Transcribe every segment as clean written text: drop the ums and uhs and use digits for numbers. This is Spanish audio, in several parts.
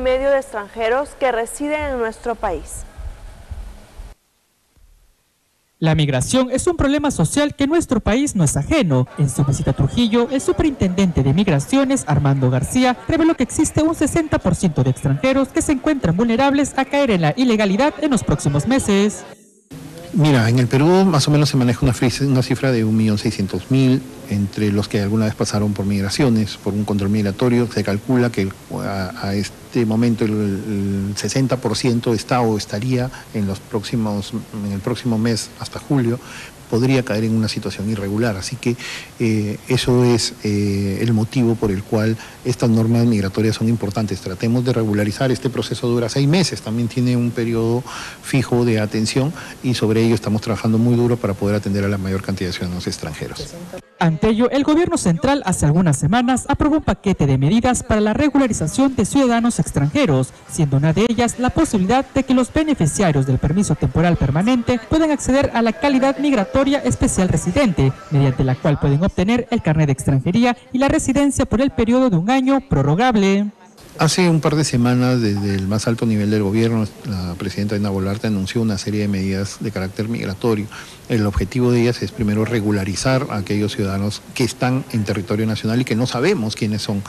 Medio de extranjeros que residen en nuestro país. La migración es un problema social que en nuestro país no es ajeno. En su visita a Trujillo, el superintendente de Migraciones, Armando García, reveló que existe un 60% de extranjeros que se encuentran vulnerables a caer en la ilegalidad en los próximos meses. Mira, en el Perú más o menos se maneja una cifra de 1.600.000 entre los que alguna vez pasaron por migraciones, por un control migratorio. Se calcula que a este momento el 60% está o estaría en el próximo mes hasta julio, podría caer en una situación irregular. Así que eso es el motivo por el cual estas normas migratorias son importantes. Tratemos de regularizar. Este proceso dura 6 meses, también tiene un periodo fijo de atención y sobre ello estamos trabajando muy duro para poder atender a la mayor cantidad de ciudadanos extranjeros. Ante ello, el gobierno central hace algunas semanas aprobó un paquete de medidas para la regularización de ciudadanos extranjeros, siendo una de ellas la posibilidad de que los beneficiarios del permiso temporal permanente puedan acceder a la calidad migratoria especial residente, mediante la cual pueden obtener el carnet de extranjería y la residencia por el periodo de 1 año prorrogable. Hace un par de semanas, desde el más alto nivel del gobierno, la presidenta Dina Boluarte anunció una serie de medidas de carácter migratorio. El objetivo de ellas es primero regularizar a aquellos ciudadanos que están en territorio nacional y que no sabemos quiénes son.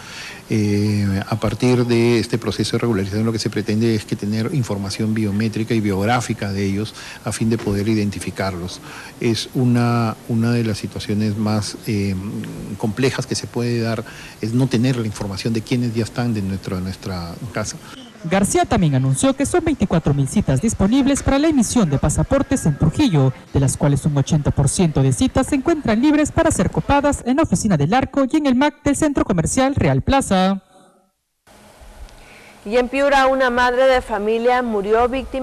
A partir de este proceso de regularización, lo que se pretende es que tener información biométrica y biográfica de ellos a fin de poder identificarlos. Es una de las situaciones más complejas que se puede dar, es no tener la información de quiénes ya están dentro de nuestra casa. García también anunció que son 24.000 citas disponibles para la emisión de pasaportes en Trujillo, de las cuales un 80% de citas se encuentran libres para ser copadas en la oficina del Arco y en el MAC del centro comercial Real Plaza. Y en Piura, una madre de familia murió víctima